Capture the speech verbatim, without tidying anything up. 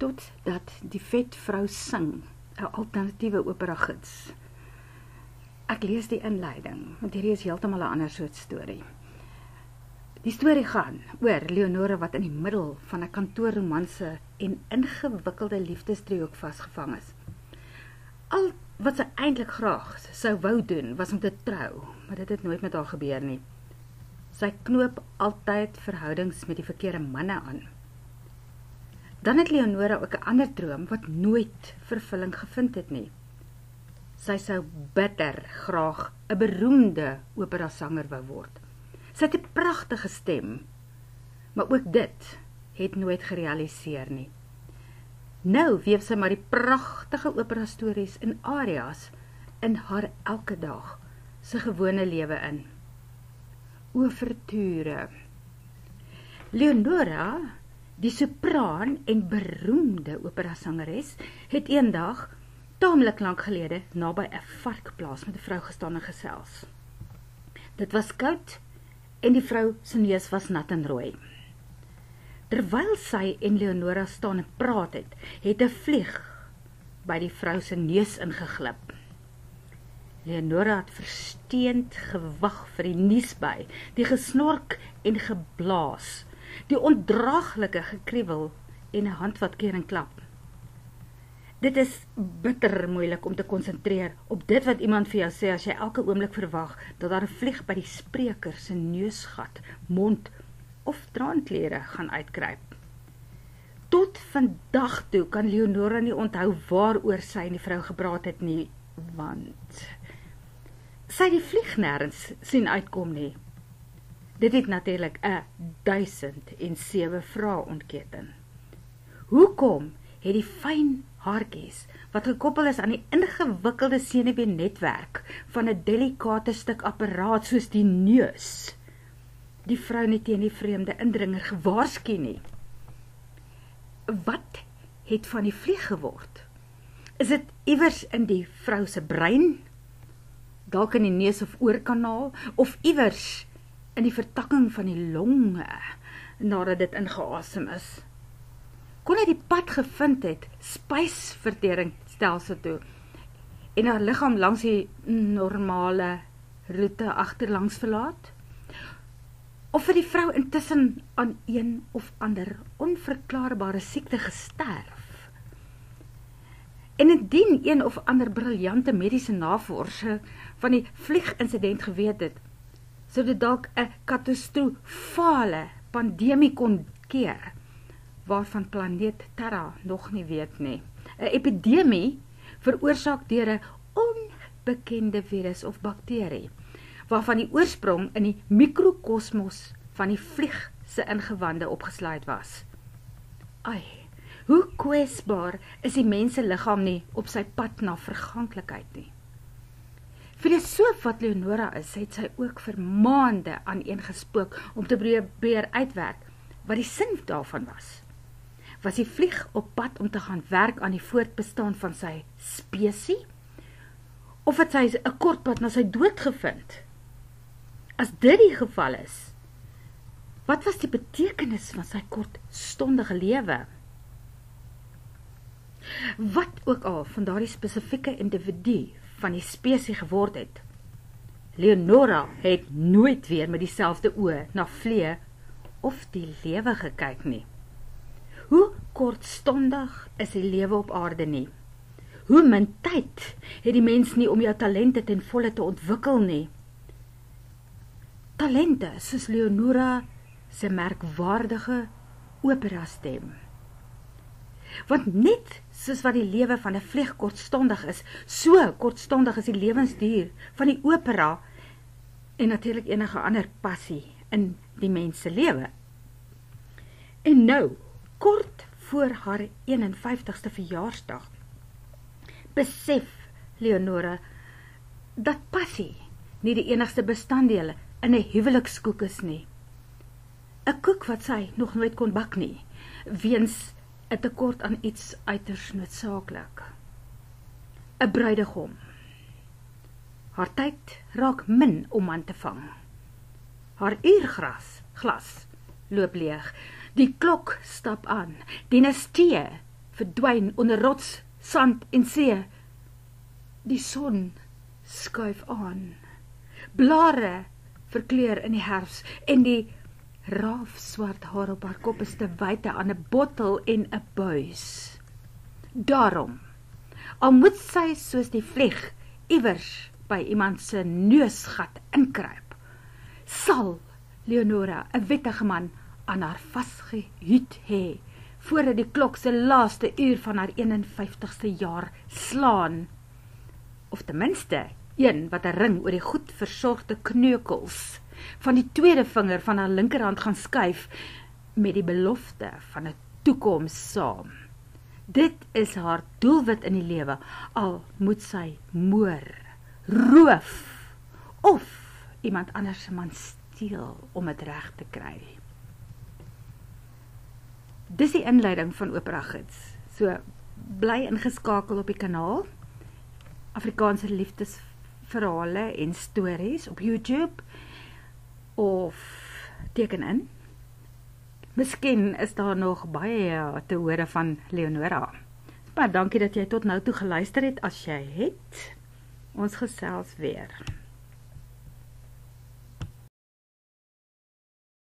totdat die vetvrou sing, 'n alternatiewe operagids. Ek lees die inleiding, want hierdie is heeltemal 'n ander soort storie. Die storie gaan oor Leonore wat in die middel van 'n kantoorromanse en ingewikkelde liefdesdriehoek vasgevang is. Al wat sy eintlik graag sou wou doen was om te trou, maar dit het nooit met haar gebeur nie. Sy knoop altyd verhoudings met die verkeerde manne aan. Dan het Leonore ook 'n ander droom wat nooit vervulling gevind het nie. Sy sou bitter graag 'n beroemde operasanger wou word. Sy het 'n pragtige stem, maar ook dit het nooit gerealiseer nie. Nou weef sy maar die pragtige operastories en arias in haar elke dag se gewone lewe in. Ouverture. Leonore, die sopraan en beroemde operasangeres, het eendag taamlik lank gelede naby 'n varkplaas met 'n vrou gestaan en gesels. Dit was koud en die vrou se neus was nat en rooi. Terwyl sy en Leonore staan en praat het, het 'n vlieg by die vrou se neus ingeglip. Leonore het versteend gewag vir die niesby, die gesnork en geblaas, die ondraaglike gekriewel en 'n hand wat keer en klap. Dit is bitter moeilik om te konsentreer op dit wat iemand vir jou sê as jy elke oomblik verwag dat daar 'n vlieg by die spreker se neusgat, mond of traanklere gaan uitkruip. Tot vandag toe kan Leonore nie onthou waaroor sy en die vrou gepraat het nie, want sy die vlieg nêrens sien uitkom nie. Dit het natuurlik 'n duisend en sewe vrae ontketen. Hoekom het die fyn haartjies, wat gekoppel is aan die ingewikkelde senuweenetwerk van 'n delikate stuk apparaat soos die neus, die vrou nie teen die vreemde indringer gewaarsku nie? Wat het van die vlieg geword? Is dit iewers in die vrou se brein, dalk in die neus of oorkanaal, of iewers in die vertakking van die longe nadat dit ingeasem is? Kon hy die pad gevind het, spysverteringsstelsel toe, en haar liggaam langs die normale roete agterlangs verlaat? Of het die vrou intussen aan een of ander onverklaarbare siekte gesterf? En indien een of ander briljante mediese navorser van die vlieginsident geweet het, sou dit dalk 'n katastrofale pandemie kon keer, waarvan planeet Terra nog nie weet nie. 'n Epidemie veroorsaak deur 'n onbekende virus of bakterie, waarvan die oorsprong in die mikrokosmos van die vlieg se ingewande opgesluit was. Ai, hoe kwesbaar is die mens se liggaam nie op sy pad na verganklikheid nie. Filosoof wat Leonore is, het sy ook vir maande aaneengespook om te probeer uitwerk wat die sin daarvan was. Was die vlieg op pad om te gaan werk aan die voortbestaan van sy spesie? Of het sy 'n kort pad na sy dood gevind? As dit die geval is, wat was die betekenis van sy kortstondige lewe? Wat ook al van daardie spesifieke individu van die spesie geword het, Leonore het nooit weer met dieselfde oë na vlee of die lewe gekyk nie. Hoe kortstondig is die lewe op aarde nie? Hoe min tyd het die mens nie om jou talente ten volle te ontwikkel nie? Talente soos Leonore se merkwaardige operastem. Want net soos wat die lewe van 'n vlieg kortstondig is, so kortstondig is die lewensduur van die opera en natuurlik enige ander passie in die mens se lewe. En nou, kort voor haar eenenvyftigste verjaarsdag, besef Leonore dat passie nie die enigste bestanddeel in 'n huwelikskoek is nie. 'n Koek wat sy nog nooit kon bak nie, weens 'n tekort aan iets uiters noodsaaklik. 'n Bruidegom. Haar tyd raak min om aan te vang. Haar uurglas glas loop leeg. Die klok stap aan. Dinastieë verdwyn onder rots, sand en see. Die son skuif aan. Blare verkleur in die herfs en die raafswart haar op haar kop is te wyte aan 'n bottel en 'n buis. Daarom, al moet sy soos die vlieg iewers by iemand se neusgat inkruip, sal Leonore 'n wettige man aan haar vasgehuid hê, voordat die klok se laaste uur van haar eenenvyftigste jaar slaan, of tenminste een wat 'n ring oor die goed versorgde kneukels van die tweede vinger van haar linkerhand gaan skuif met die belofte van 'n toekoms saam. Dit is haar doelwit in die lewe, al moet sy moor, roof of iemand anders se man steel om dit reg te kry. Dis die inleiding van Operagids. So bly ingeskakel op die kanaal Afrikaanse liefdesverhale en stories op YouTube of teken in. Miskien is daar nog baie te hore van Leonore. Maar dankie dat jy tot nou toe geluister het. As jy het, ons gesels weer.